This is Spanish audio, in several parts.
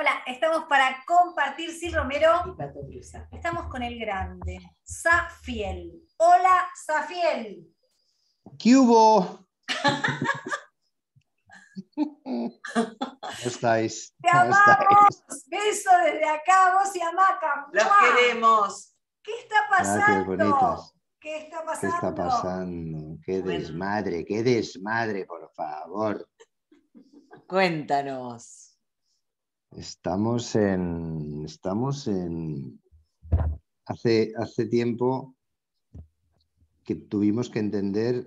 Hola, estamos para compartir, Sil Romero. Y Pato Brusa. Estamos con el grande, Safiel. Hola, Safiel. ¿Qué hubo? ¿Cómo estáis? Te amamos. Beso desde acá, vos y a Maca. Los queremos. ¿Qué está pasando? ¿Qué está pasando? ¿Qué está pasando? Qué desmadre, por favor. Cuéntanos. Estamos en... Hace tiempo que tuvimos que entender,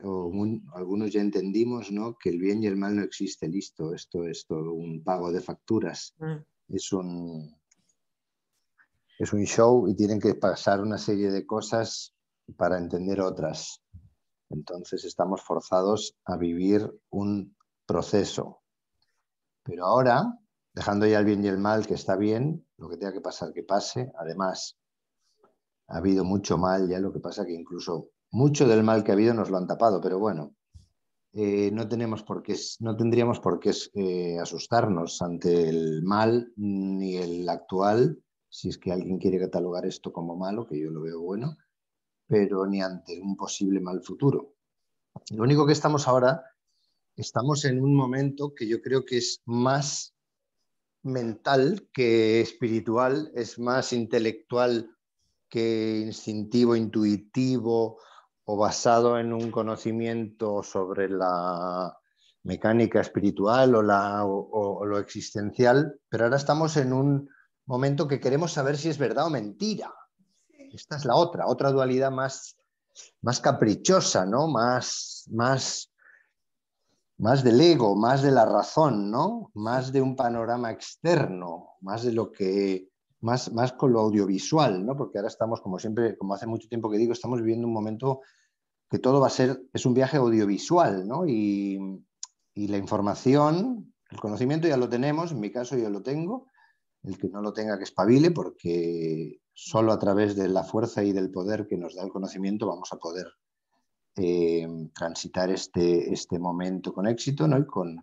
algunos ya entendimos, ¿no? Que el bien y el mal no existe, listo. Esto es todo un pago de facturas. Es un show y tienen que pasar una serie de cosas para entender otras. Entonces estamos forzados a vivir un proceso. Pero ahora... dejando ya el bien y el mal, que está bien, lo que tenga que pasar, que pase. Además, ha habido mucho mal, ya lo que pasa que incluso mucho del mal que ha habido nos lo han tapado, pero bueno, no tendríamos por qué asustarnos ante el mal ni el actual, si es que alguien quiere catalogar esto como malo, que yo lo veo bueno, pero ni ante un posible mal futuro. Lo único que estamos en un momento que yo creo que es más... mental que espiritual, es más intelectual que instintivo, intuitivo o basado en un conocimiento sobre la mecánica espiritual o lo existencial, pero ahora estamos en un momento que queremos saber si es verdad o mentira. Esta es la otra dualidad más caprichosa, ¿no? Más del ego, más de la razón, ¿no? Más de un panorama externo, más con lo audiovisual, ¿no? Porque ahora estamos, como siempre, como hace mucho tiempo que digo, estamos viviendo un momento que todo es un viaje audiovisual, ¿no? Y la información, el conocimiento ya lo tenemos, en mi caso yo lo tengo, el que no lo tenga que espabile, porque solo a través de la fuerza y del poder que nos da el conocimiento vamos a poder transitar este momento con éxito, ¿no? Y con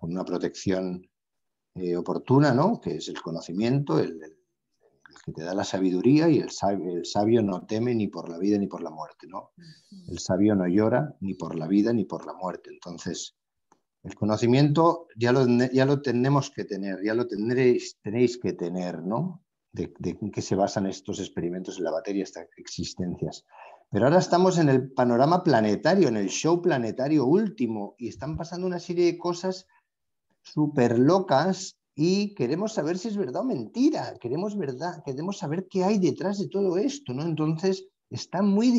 una protección oportuna, ¿no? Que es el conocimiento, el que te da la sabiduría, y el sabio no teme ni por la vida ni por la muerte, ¿no? El sabio no llora ni por la vida ni por la muerte. Entonces, el conocimiento ya lo tenemos que tener, ya lo tenéis que tener, ¿no? De en qué se basan estos experimentos en la materia, estas existencias. Pero ahora estamos en el panorama planetario, en el show planetario último, y están pasando una serie de cosas súper locas y queremos saber si es verdad o mentira, queremos saber qué hay detrás de todo esto, ¿no? Entonces está muy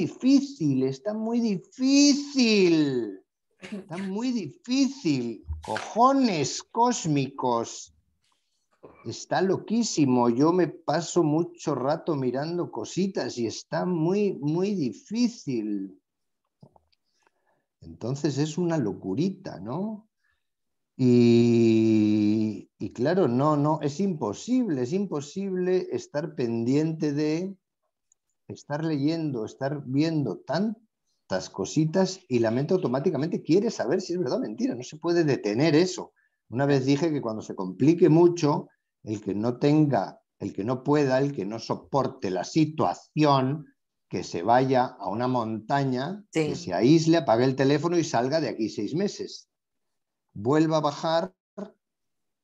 difícil, cojones cósmicos. Está loquísimo, yo me paso mucho rato mirando cositas y está muy, muy difícil. Entonces es una locurita, ¿no? Y claro, no, es imposible estar pendiente de estar leyendo, estar viendo tantas cositas, y la mente automáticamente quiere saber si es verdad o mentira, no se puede detener eso. Una vez dije que cuando se complique mucho, el que no pueda, el que no soporte la situación, que se vaya a una montaña, sí, que se aísle, apague el teléfono y salga de aquí 6 meses. Vuelva a bajar,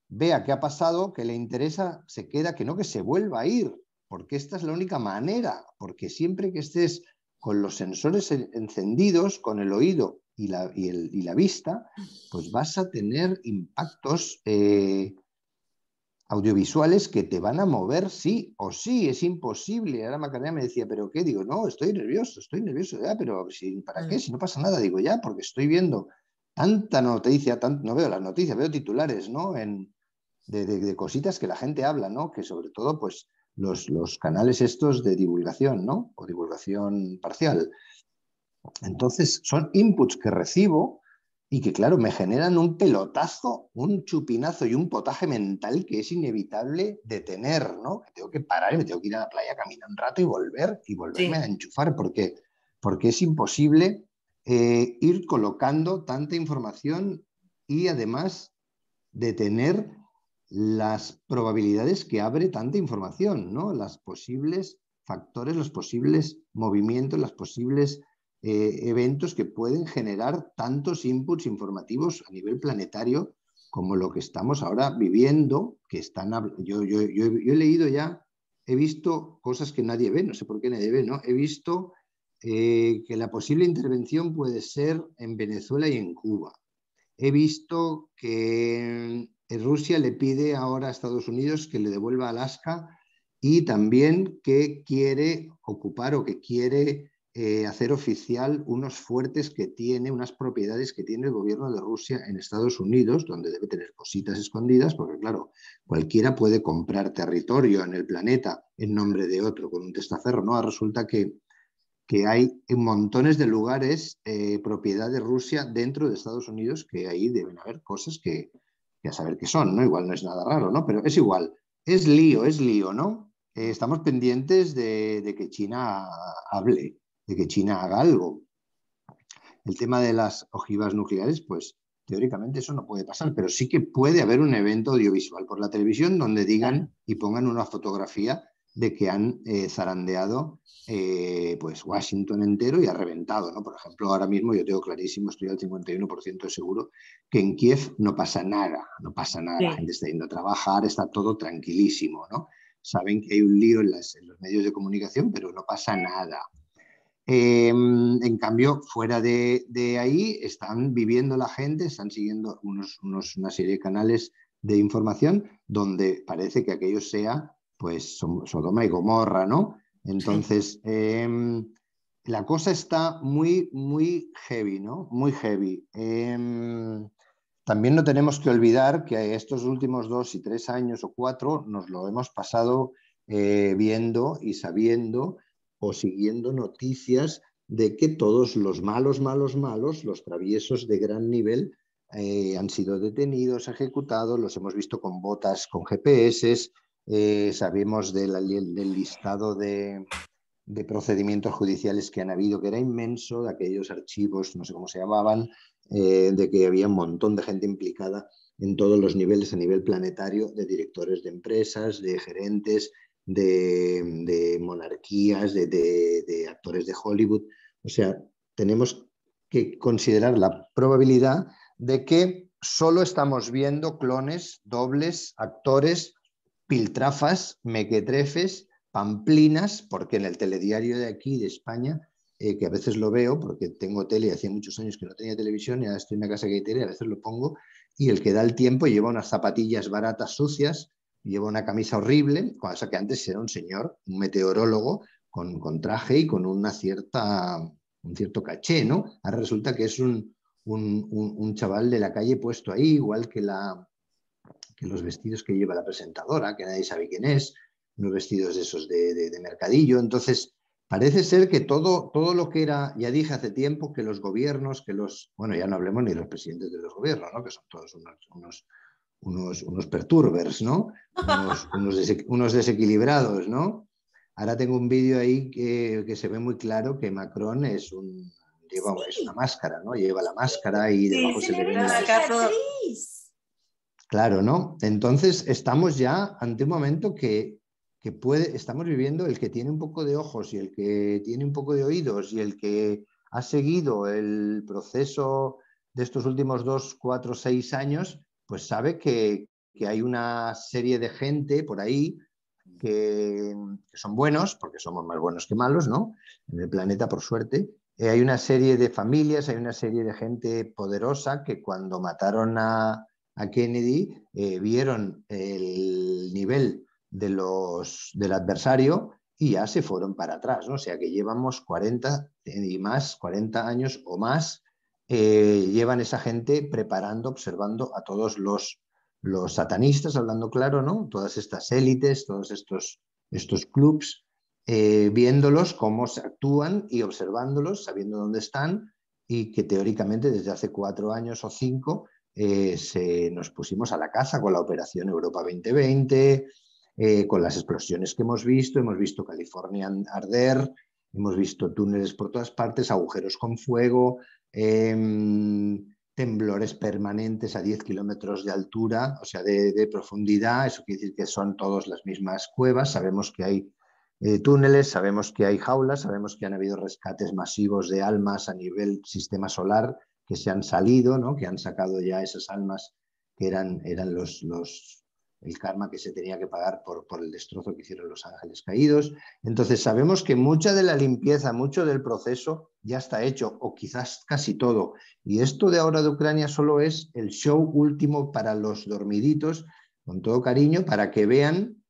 vea qué ha pasado, que le interesa, se queda, que no, que se vuelva a ir, porque esta es la única manera, porque siempre que estés con los sensores encendidos, con el oído y la vista, pues vas a tener impactos audiovisuales que te van a mover sí o sí, es imposible. Ahora Macarena me decía, ¿pero qué? Digo, no, estoy nervioso, ya, pero ¿para qué? Si no pasa nada, digo, ya, porque estoy viendo tanta noticia, no veo las noticias, veo titulares, ¿no? De cositas que la gente habla, ¿no? Que sobre todo, pues, los canales estos de divulgación, ¿no? O divulgación parcial. Entonces son inputs que recibo y que, claro, me generan un pelotazo, un chupinazo y un potaje mental que es inevitable detener, ¿no? Que tengo que parar y me tengo que ir a la playa, caminar un rato y volverme a enchufar, porque es imposible ir colocando tanta información y además detener las probabilidades que abre tanta información, ¿no? Las posibles factores, los posibles movimientos, los posibles eventos que pueden generar tantos inputs informativos a nivel planetario como lo que estamos ahora viviendo, que están... Yo he leído ya, he visto cosas que nadie ve, no sé por qué nadie ve, ¿no? He visto que la posible intervención puede ser en Venezuela y en Cuba. He visto que Rusia le pide ahora a Estados Unidos que le devuelva Alaska y también que quiere ocupar o que quiere hacer oficial unos fuertes que tiene, unas propiedades que tiene el gobierno de Rusia en Estados Unidos, donde debe tener cositas escondidas, porque claro, cualquiera puede comprar territorio en el planeta en nombre de otro con un testaferro, ¿no? Resulta que hay montones de lugares, propiedad de Rusia dentro de Estados Unidos, que ahí deben haber cosas que a saber qué son, ¿no? Igual no es nada raro, ¿no? Pero es igual, es lío, ¿no? Estamos pendientes de que China hable, de que China haga algo. El tema de las ojivas nucleares, pues teóricamente eso no puede pasar, pero sí que puede haber un evento audiovisual por la televisión donde digan y pongan una fotografía de que han zarandeado pues Washington entero y ha reventado, ¿no? Por ejemplo, ahora mismo yo tengo clarísimo, estoy al 51% seguro que en Kiev no pasa nada, no pasa nada, la gente está yendo a trabajar, está todo tranquilísimo, ¿no? Saben que hay un lío en los medios de comunicación, pero no pasa nada. En cambio, fuera de ahí están viviendo la gente, están siguiendo una serie de canales de información donde parece que aquello sea pues Sodoma y Gomorra, ¿no? Entonces, la cosa está muy, muy heavy, ¿no? Muy heavy. También no tenemos que olvidar que estos últimos 2 y 3 años o 4 nos lo hemos pasado viendo y sabiendo o siguiendo noticias de que todos los malos, los traviesos de gran nivel, han sido detenidos, ejecutados, los hemos visto con botas, con GPS. Sabemos del listado de procedimientos judiciales que han habido, que era inmenso, de aquellos archivos, no sé cómo se llamaban, de que había un montón de gente implicada en todos los niveles, a nivel planetario, de directores de empresas, de gerentes, de monarquías, de actores de Hollywood. O sea, tenemos que considerar la probabilidad de que solo estamos viendo clones, dobles, actores, piltrafas, mequetrefes, pamplinas, porque en el telediario de aquí, de España, que a veces lo veo, porque tengo tele, hacía muchos años que no tenía televisión, y ahora estoy en una casa que hay tele, a veces lo pongo, y el que da el tiempo lleva unas zapatillas baratas, sucias, lleva una camisa horrible, cosa que antes era un señor, un meteorólogo, con traje y con un cierto caché, ¿no? Ahora resulta que es un chaval de la calle puesto ahí, igual que los vestidos que lleva la presentadora, que nadie sabe quién es, los vestidos de esos de mercadillo. Entonces, parece ser que todo lo que era, ya dije hace tiempo, que los gobiernos, bueno, ya no hablemos ni de los presidentes de los gobiernos, ¿no? Que son todos unos perturbers, ¿no? Unos desequilibrados, ¿no? Ahora tengo un vídeo ahí que se ve muy claro que Macron es es una máscara, ¿no? Lleva la máscara y debajo se le ve la cicatriz. Claro, ¿no? Entonces estamos ya ante un momento estamos viviendo el que tiene un poco de ojos y el que tiene un poco de oídos y el que ha seguido el proceso de estos últimos 2, 4, 6 años, pues sabe que hay una serie de gente por ahí que son buenos, porque somos más buenos que malos, ¿no? En el planeta, por suerte. Hay una serie de familias, hay una serie de gente poderosa que cuando mataron a Kennedy, vieron el nivel del adversario y ya se fueron para atrás, ¿no? O sea que llevamos 40 y más, 40 años o más, llevan esa gente preparando, observando a todos los satanistas, hablando claro, ¿no? Todas estas élites, todos estos clubs, viéndolos cómo se actúan y observándolos, sabiendo dónde están, y que teóricamente desde hace 4 años o 5 nos pusimos a la caza con la operación Europa 2020, con las explosiones que hemos visto California arder, hemos visto túneles por todas partes, agujeros con fuego, temblores permanentes a 10 kilómetros de altura, o sea, de profundidad. Eso quiere decir que son todas las mismas cuevas. Sabemos que hay túneles, sabemos que hay jaulas, sabemos que han habido rescates masivos de almas a nivel sistema solar que se han salido, ¿no? Que han sacado ya esas almas que eran el karma que se tenía que pagar por el destrozo que hicieron los ángeles caídos. Entonces sabemos que mucha de la limpieza, mucho del proceso ya está hecho, o quizás casi todo. Y esto de ahora de Ucrania solo es el show último para los dormiditos, con todo cariño, para que vean,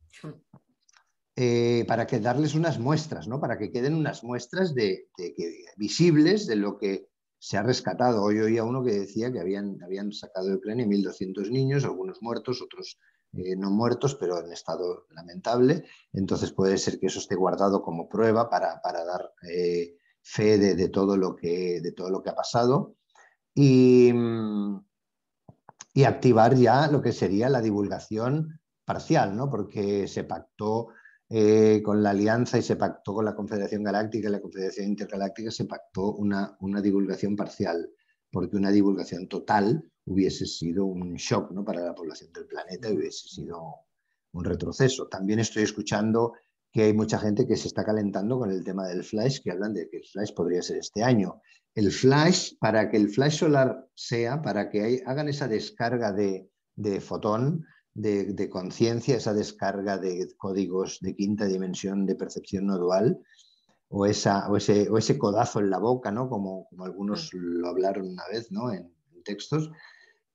para que darles unas muestras, ¿no? Para que queden unas muestras de visibles de lo que se ha rescatado. Hoy oía uno que decía que habían sacado de Ucrania 1.200 niños, algunos muertos, otros no muertos, pero en estado lamentable. Entonces puede ser que eso esté guardado como prueba para dar fe de todo lo que ha pasado y activar ya lo que sería la divulgación parcial, ¿no? Porque se pactó con la Alianza y se pactó con la Confederación Galáctica y la Confederación Intergaláctica, se pactó una divulgación parcial, porque una divulgación total hubiese sido un shock, ¿no? Para la población del planeta, hubiese sido un retroceso. También estoy escuchando que hay mucha gente que se está calentando con el tema del flash, que hablan de que el flash podría ser este año. El flash, para que el flash solar sea, para que hagan esa descarga de fotón, de conciencia, esa descarga de códigos de quinta dimensión de percepción no dual, o ese codazo en la boca, ¿no? Como algunos lo hablaron una vez, ¿no? en textos.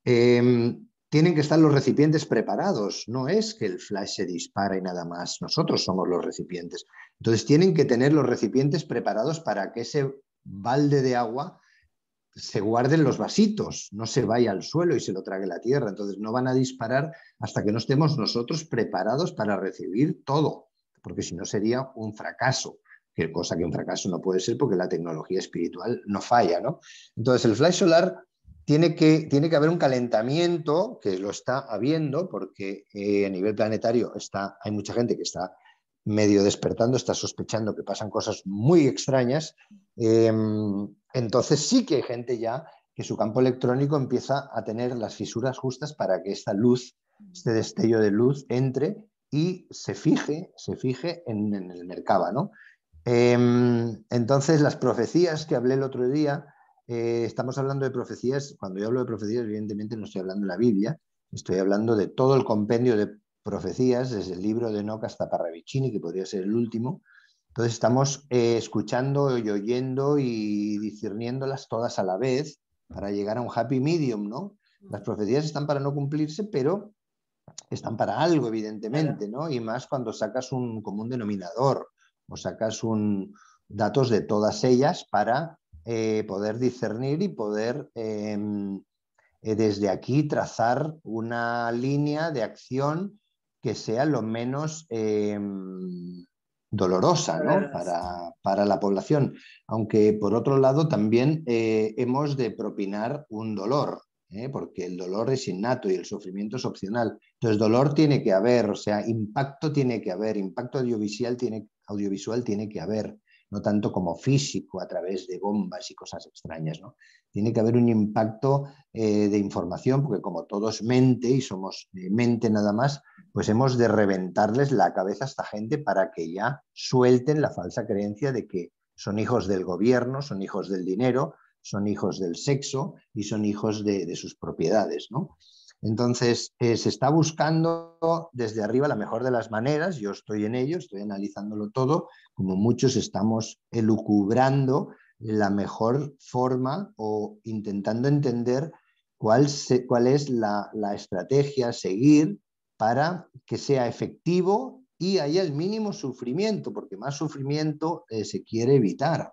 Tienen que estar los recipientes preparados. No es que el flash se dispara y nada más. Nosotros somos los recipientes. Entonces tienen que tener los recipientes preparados para que ese balde de agua se guarden los vasitos, no se vaya al suelo y se lo trague la tierra. Entonces no van a disparar hasta que no estemos nosotros preparados para recibir todo, porque si no sería un fracaso, que cosa que un fracaso no puede ser porque la tecnología espiritual no falla, ¿no? Entonces el flash solar tiene que haber un calentamiento, que lo está habiendo, porque a nivel planetario hay mucha gente que está medio despertando, está sospechando que pasan cosas muy extrañas. Entonces sí que hay gente ya que su campo electrónico empieza a tener las fisuras justas para que esta luz, este destello de luz, entre y se fije en el Merkaba, ¿no? Entonces las profecías que hablé el otro día, estamos hablando de profecías. Cuando yo hablo de profecías, evidentemente no estoy hablando de la Biblia, estoy hablando de todo el compendio de profecías, desde el libro de Enoch hasta Parravicini, que podría ser el último. Entonces estamos escuchando y oyendo y discerniéndolas todas a la vez para llegar a un happy medium, ¿no? Las profecías están para no cumplirse, pero están para algo, evidentemente, ¿no? Y más cuando sacas un común denominador o sacas datos de todas ellas para poder discernir y poder desde aquí trazar una línea de acción que sea lo menos dolorosa, ¿no? para la población. Aunque por otro lado también hemos de propinar un dolor, porque el dolor es innato y el sufrimiento es opcional. Entonces dolor tiene que haber, o sea, impacto tiene que haber, impacto audiovisual tiene que haber. No tanto como físico a través de bombas y cosas extrañas, ¿no? Tiene que haber un impacto de información, porque como todos mente y somos mente nada más, pues hemos de reventarles la cabeza a esta gente para que ya suelten la falsa creencia de que son hijos del gobierno, son hijos del dinero, son hijos del sexo y son hijos de sus propiedades, ¿no? Entonces se está buscando desde arriba la mejor de las maneras. Yo estoy en ello, estoy analizándolo todo, como muchos estamos elucubrando la mejor forma o intentando entender cuál es la estrategia a seguir para que sea efectivo y haya el mínimo sufrimiento, porque más sufrimiento se quiere evitar.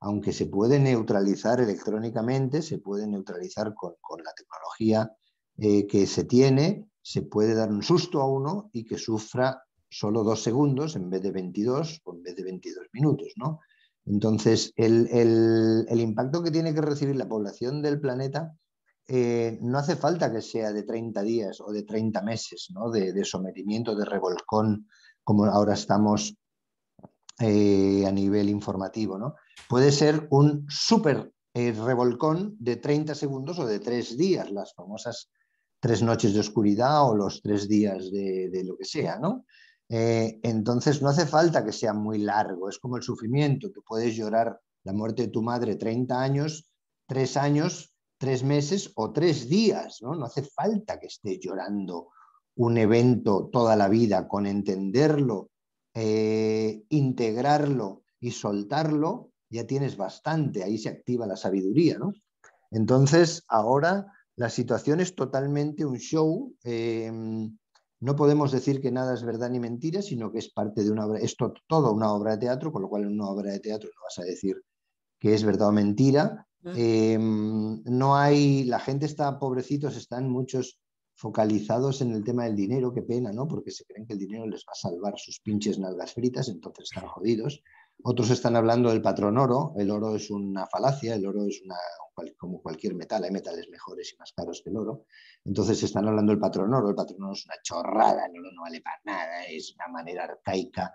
Aunque se puede neutralizar electrónicamente, se puede neutralizar con la tecnología que se tiene, se puede dar un susto a uno y que sufra solo 2 segundos en vez de 22 o en vez de 22 minutos, ¿no? Entonces el impacto que tiene que recibir la población del planeta no hace falta que sea de 30 días o de 30 meses, ¿no? de sometimiento, de revolcón, como ahora estamos a nivel informativo, ¿no? Puede ser un súper revolcón de 30 segundos o de 3 días, las famosas 3 noches de oscuridad o los 3 días de lo que sea, ¿no? Entonces no hace falta que sea muy largo, es como el sufrimiento, tú puedes llorar la muerte de tu madre 30 años, 3 años, 3 meses o 3 días, ¿no? No hace falta que estés llorando un evento toda la vida. Con entenderlo, integrarlo y soltarlo, ya tienes bastante, ahí se activa la sabiduría, ¿no? Entonces ahora la situación es totalmente un show, no podemos decir que nada es verdad ni mentira, sino que es parte de una obra, es toda una obra de teatro, con lo cual en una obra de teatro no vas a decir que es verdad o mentira. No hay, la gente está, pobrecitos, están muchos focalizados en el tema del dinero, qué pena, ¿no? Porque se creen que el dinero les va a salvar sus pinches nalgas fritas, entonces están jodidos. Otros están hablando del patrón oro, el oro es una falacia, el oro es una, como cualquier metal, hay metales mejores y más caros que el oro, entonces están hablando del patrón oro, el patrón oro es una chorrada, el oro no vale para nada, es una manera arcaica,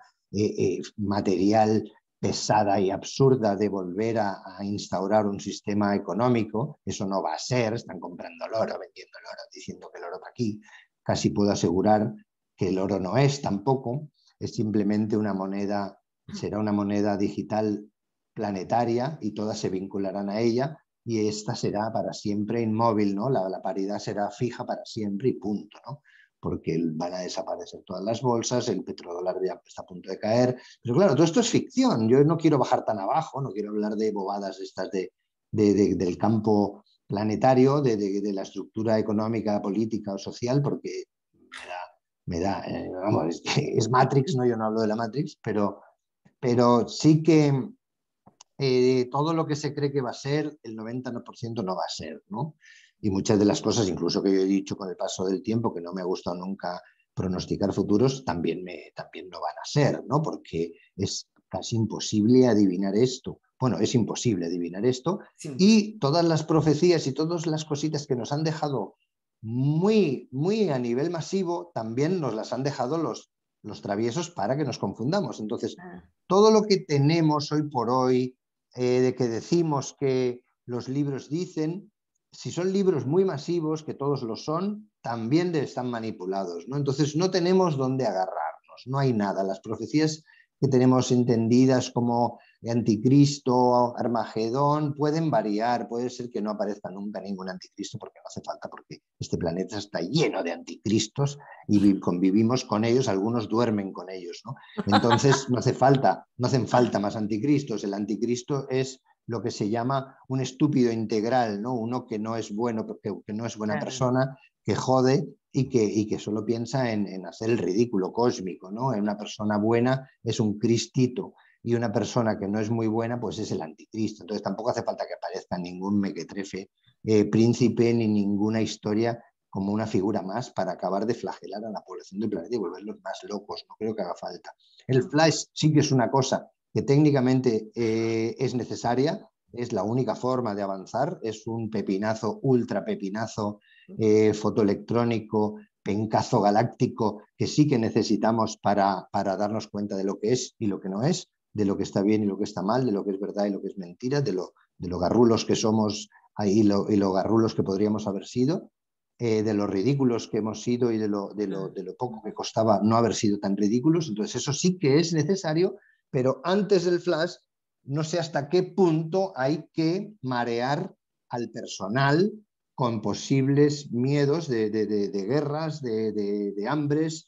material, pesada y absurda de volver a instaurar un sistema económico, eso no va a ser, están comprando el oro, vendiendo el oro, diciendo que el oro está aquí, casi puedo asegurar que el oro no es tampoco, es simplemente una moneda. Será una moneda digital planetaria y todas se vincularán a ella y esta será para siempre inmóvil, ¿no? La paridad será fija para siempre y punto, ¿no? Porque van a desaparecer todas las bolsas, el petrodólar ya está a punto de caer. Pero claro, todo esto es ficción, yo no quiero bajar tan abajo, no quiero hablar de bobadas estas del campo planetario, de la estructura económica, política o social, porque vamos, es Matrix, ¿no? Yo no hablo de la Matrix, pero sí que todo lo que se cree que va a ser, el 90% no va a ser, ¿no? Y muchas de las cosas, incluso que yo he dicho con el paso del tiempo, que no me ha gustado nunca pronosticar futuros, también no van a ser, ¿no? Porque es casi imposible adivinar esto. Bueno, es imposible adivinar esto. Sí. Y todas las profecías y todas las cositas que nos han dejado muy, muy a nivel masivo, también nos las han dejado los traviesos para que nos confundamos. Entonces, todo lo que tenemos hoy por hoy, de que decimos que los libros dicen, si son libros muy masivos, que todos lo son, también están manipulados, ¿no? Entonces, no tenemos dónde agarrarnos, no hay nada. Las profecías que tenemos entendidas como anticristo, Armagedón, pueden variar, puede ser que no aparezca nunca ningún anticristo porque no hace falta, porque este planeta está lleno de anticristos y convivimos con ellos, algunos duermen con ellos, ¿no? Entonces no hacen falta más anticristos, el anticristo es lo que se llama un estúpido integral, ¿no? Uno que no es bueno, que no es buena persona, que jode y que solo piensa en hacer el ridículo cósmico, ¿no? Una persona buena es un cristito y una persona que no es muy buena pues es el anticristo. Entonces tampoco hace falta que aparezca ningún mequetrefe príncipe ni ninguna historia como una figura más para acabar de flagelar a la población del planeta y volverlos más locos. No creo que haga falta. El flash sí que es una cosa que técnicamente es necesaria, es la única forma de avanzar, es un pepinazo, ultra pepinazo, fotoelectrónico, pencazo galáctico, que sí que necesitamos para darnos cuenta de lo que es y lo que no es, de lo que está bien y lo que está mal, de lo que es verdad y lo que es mentira, de lo garrulos que somos y lo garrulos que podríamos haber sido, de los ridículos que hemos sido y de lo poco que costaba no haber sido tan ridículos. Entonces eso sí que es necesario, pero antes del flash no sé hasta qué punto hay que marear al personal con posibles miedos de guerras, de hambres,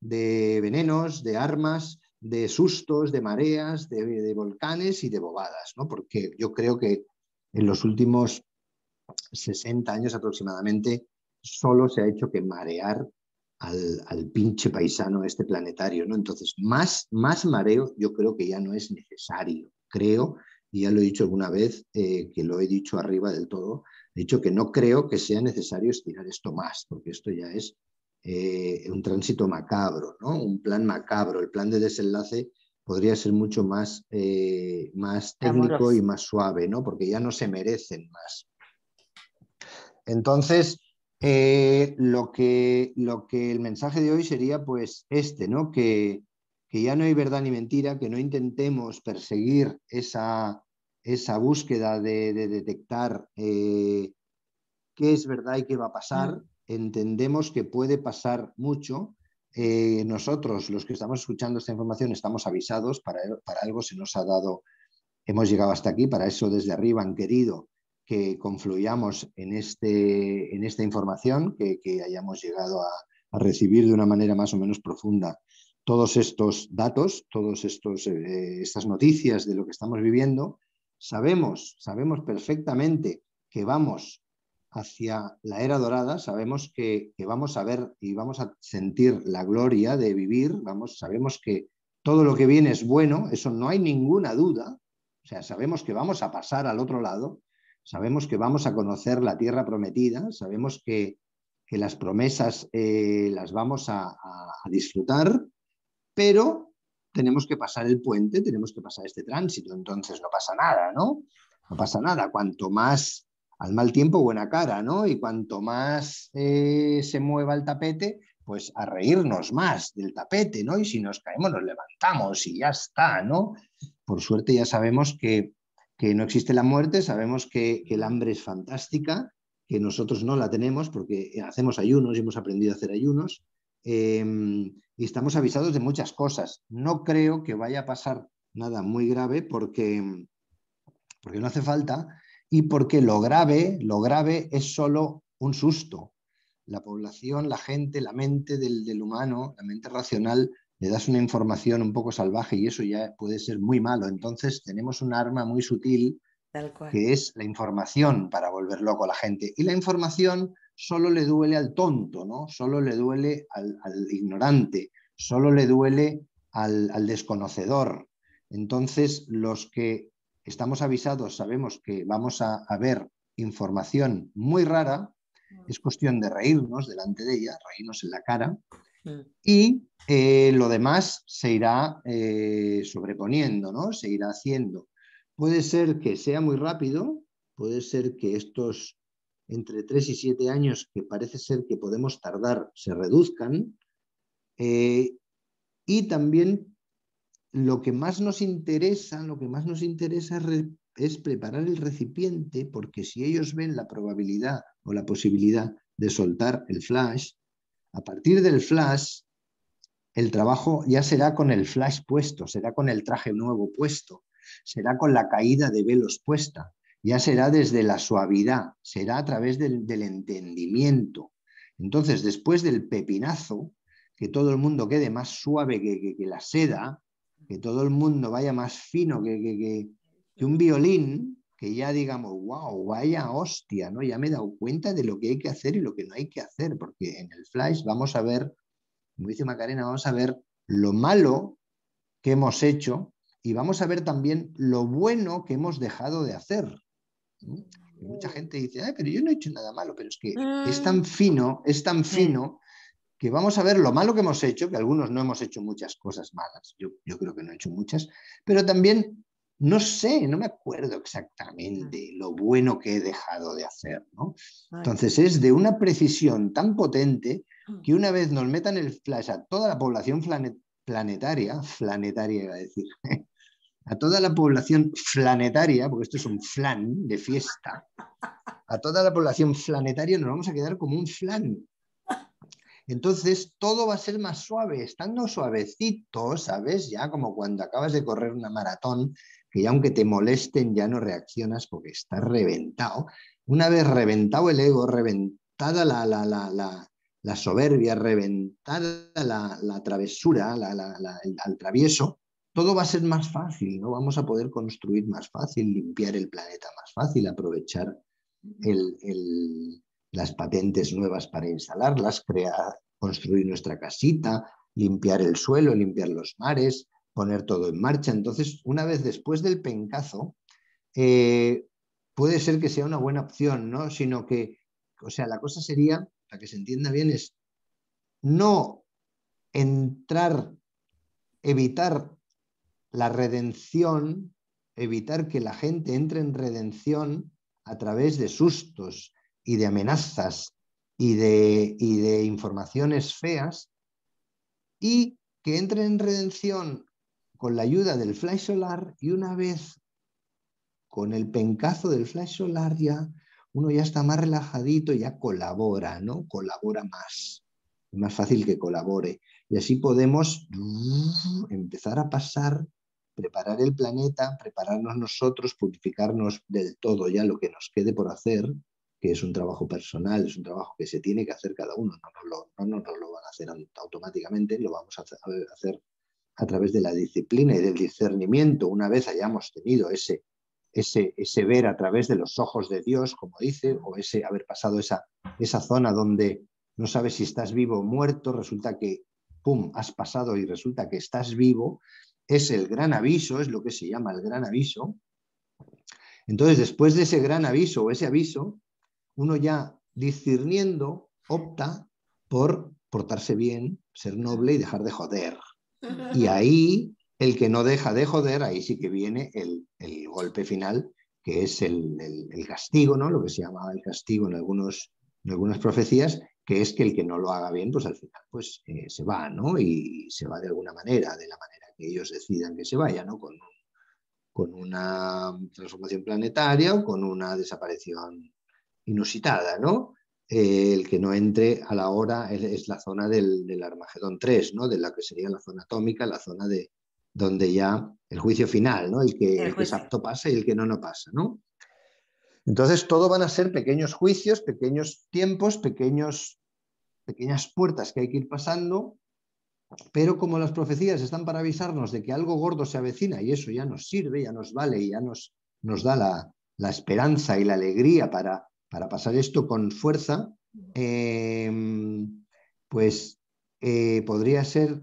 de venenos, de armas, de sustos, de mareas, de volcanes y de bobadas, ¿no? Porque yo creo que en los últimos 60 años aproximadamente solo se ha hecho que marear al pinche paisano este planetario, ¿no? Entonces, más mareo yo creo que ya no es necesario, creo, y ya lo he dicho alguna vez, que lo he dicho arriba del todo, he dicho que no creo que sea necesario estirar esto más, porque esto ya es un tránsito macabro, ¿no? Un plan macabro, el plan de desenlace podría ser mucho más técnico amoroso y más suave, ¿no? Porque ya no se merecen más. Entonces, lo que el mensaje de hoy sería pues este, ¿no? Que ya no hay verdad ni mentira, que no intentemos perseguir esa esa búsqueda de detectar qué es verdad y qué va a pasar, entendemos que puede pasar mucho. Nosotros, los que estamos escuchando esta información, estamos avisados, para algo se nos ha dado, hemos llegado hasta aquí, para eso desde arriba han querido que confluyamos en esta información, que hayamos llegado a recibir de una manera más o menos profunda todos estos datos, todas estas noticias de lo que estamos viviendo. Sabemos perfectamente que vamos hacia la era dorada, sabemos que vamos a ver y vamos a sentir la gloria de vivir, sabemos que todo lo que viene es bueno, eso no hay ninguna duda, o sea, sabemos que vamos a pasar al otro lado, sabemos que vamos a conocer la tierra prometida, sabemos que las promesas las vamos a disfrutar, pero tenemos que pasar el puente, tenemos que pasar este tránsito, entonces no pasa nada, ¿no? No pasa nada, cuanto más al mal tiempo buena cara, ¿no? Y cuanto más se mueva el tapete, pues a reírnos más del tapete, ¿no? Y si nos caemos nos levantamos y ya está, ¿no? Por suerte ya sabemos que no existe la muerte, sabemos que el hambre es fantástica, que nosotros no la tenemos porque hacemos ayunos y hemos aprendido a hacer ayunos, y estamos avisados de muchas cosas. No creo que vaya a pasar nada muy grave porque no hace falta. Y porque lo grave es solo un susto. La población, la gente, la mente del humano, la mente racional, le das una información un poco salvaje y eso ya puede ser muy malo. Entonces tenemos un arma muy sutil, tal cual, que es la información para volver loco a la gente. Y la información solo le duele al tonto, ¿no? Solo le duele al ignorante, solo le duele al desconocedor. Entonces los que estamos avisados, sabemos que vamos a ver información muy rara, es cuestión de reírnos delante de ella, reírnos en la cara, y lo demás se irá sobreponiendo, ¿no? Se irá haciendo. Puede ser que sea muy rápido, puede ser que estos entre 3 y 7 años que parece ser que podemos tardar se reduzcan, y también lo que más nos interesa es preparar el recipiente, porque si ellos ven la probabilidad o la posibilidad de soltar el flash, a partir del flash, el trabajo ya será con el flash puesto, será con el traje nuevo puesto, será con la caída de velos puesta, ya será desde la suavidad, será a través del entendimiento. Entonces, después del pepinazo, que todo el mundo quede más suave que la seda, que todo el mundo vaya más fino que un violín, que ya digamos, wow, vaya hostia, ¿no? Ya me he dado cuenta de lo que hay que hacer y lo que no hay que hacer, porque en el flash vamos a ver, como dice Macarena, vamos a ver lo malo que hemos hecho y vamos a ver también lo bueno que hemos dejado de hacer. ¿Sí? Mucha gente dice, ay, pero yo no he hecho nada malo, pero es que es tan fino, que vamos a ver lo malo que hemos hecho, que algunos no hemos hecho muchas cosas malas, yo creo que no he hecho muchas, pero también no sé, no me acuerdo exactamente lo bueno que he dejado de hacer, ¿no? Entonces es de una precisión tan potente que una vez nos metan el flash a toda la población planetaria iba a decir, a toda la población planetaria, porque esto es un flan de fiesta, a toda la población planetaria nos vamos a quedar como un flan. Entonces todo va a ser más suave, estando suavecito, ¿sabes? Ya como cuando acabas de correr una maratón, que ya aunque te molesten ya no reaccionas porque estás reventado. Una vez reventado el ego, reventada la soberbia, reventada la travesura, al travieso, todo va a ser más fácil, ¿no? Vamos a poder construir más fácil, limpiar el planeta más fácil, aprovechar las patentes nuevas para instalarlas, construir nuestra casita, limpiar el suelo, limpiar los mares, poner todo en marcha. Entonces, una vez después del pencazo, puede ser que sea una buena opción, ¿no? Sino que, o sea, la cosa sería, para que se entienda bien, es no evitar la redención, evitar que la gente entre en redención a través de sustos, y de amenazas y de informaciones feas, y que entren en redención con la ayuda del flash solar, y una vez con el pencazo del flash solar ya uno ya está más relajadito y ya colabora, ¿no? Colabora más. Es más fácil que colabore. Y así podemos empezar a pasar, preparar el planeta, prepararnos nosotros, purificarnos del todo ya lo que nos quede por hacer, que es un trabajo personal, es un trabajo que se tiene que hacer cada uno. No nos lo van a hacer automáticamente, lo vamos a hacer a través de la disciplina y del discernimiento. Una vez hayamos tenido ese ver a través de los ojos de Dios, como dice, o ese haber pasado esa zona donde no sabes si estás vivo o muerto, resulta que, ¡pum!, has pasado y resulta que estás vivo, es el gran aviso, es lo que se llama el gran aviso. Entonces, después de ese gran aviso o ese aviso, uno ya discerniendo opta por portarse bien, ser noble y dejar de joder. Y ahí, el que no deja de joder, ahí sí que viene el golpe final, que es el castigo, ¿no? Lo que se llamaba el castigo en algunas profecías, que es que el que no lo haga bien, pues al final pues, se va, ¿no? Y se va de alguna manera, de la manera que ellos decidan que se vaya, ¿no? Con una transformación planetaria o con una desaparición inusitada, ¿no? El que no entre a la hora es la zona del Armagedón 3, ¿no? De la que sería la zona atómica, la zona de donde ya el juicio final, ¿no? El que es apto pasa y el que no pasa, ¿no? Entonces todo van a ser pequeños juicios, pequeños tiempos, pequeñas puertas que hay que ir pasando, pero como las profecías están para avisarnos de que algo gordo se avecina y eso ya nos sirve, ya nos vale y ya nos da la esperanza y la alegría para pasar esto con fuerza, podría ser,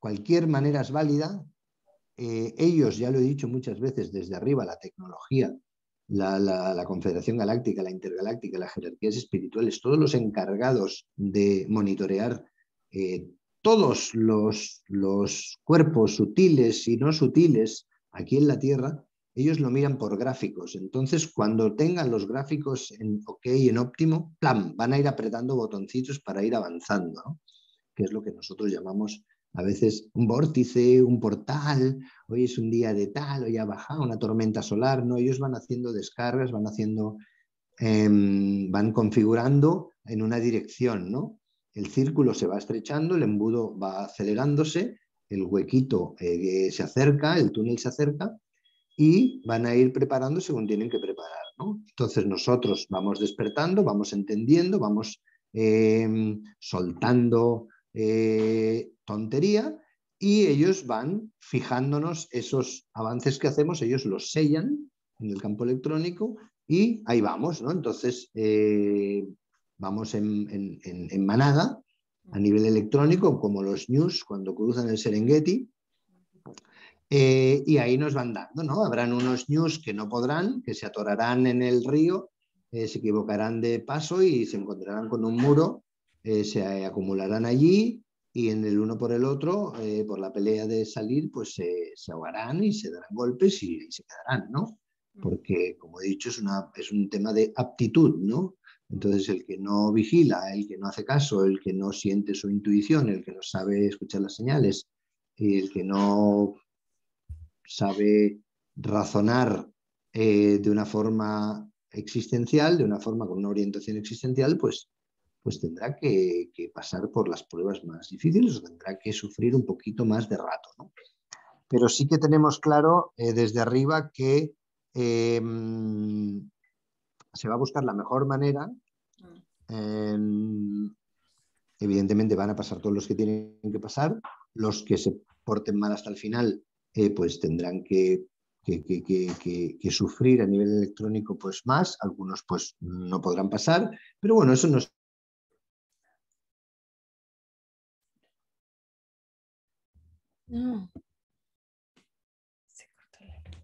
cualquier manera es válida. Ellos, ya lo he dicho muchas veces, desde arriba la tecnología, la Confederación Galáctica, la Intergaláctica, las jerarquías espirituales, todos los encargados de monitorear todos los cuerpos sutiles y no sutiles aquí en la Tierra, ellos lo miran por gráficos. Entonces, cuando tengan los gráficos en OK, en óptimo, ¡plam!, van a ir apretando botoncitos para ir avanzando, ¿no? Que es lo que nosotros llamamos a veces un vórtice, un portal, hoy es un día de tal, hoy ha bajado una tormenta solar, ¿no? Ellos van haciendo descargas, van configurando en una dirección, ¿no? El círculo se va estrechando, el embudo va acelerándose, el huequito se acerca, el túnel se acerca, y van a ir preparando según tienen que preparar, ¿no? Entonces nosotros vamos despertando, vamos entendiendo, vamos soltando tontería, y ellos van fijándonos esos avances que hacemos, ellos los sellan en el campo electrónico y ahí vamos, ¿no? Entonces vamos en manada a nivel electrónico, como los ñus cuando cruzan el Serengeti, y ahí nos van dando, ¿no? Habrán unos ñus que no podrán, que se atorarán en el río, se equivocarán de paso y se encontrarán con un muro, se acumularán allí, y en el uno por el otro, por la pelea de salir, pues se ahogarán y se darán golpes y se quedarán, ¿no? Porque, como he dicho, es un tema de aptitud, ¿no? Entonces, el que no vigila, el que no hace caso, el que no siente su intuición, el que no sabe escuchar las señales, el que no sabe razonar de una forma existencial, de una forma con una orientación existencial, pues tendrá que pasar por las pruebas más difíciles o tendrá que sufrir un poquito más de rato, ¿no? Pero sí que tenemos claro desde arriba que se va a buscar la mejor manera. Evidentemente van a pasar todos los que tienen que pasar. Los que se porten mal hasta el final pues tendrán que sufrir a nivel electrónico pues más. Algunos pues no podrán pasar, pero bueno, eso no es... No.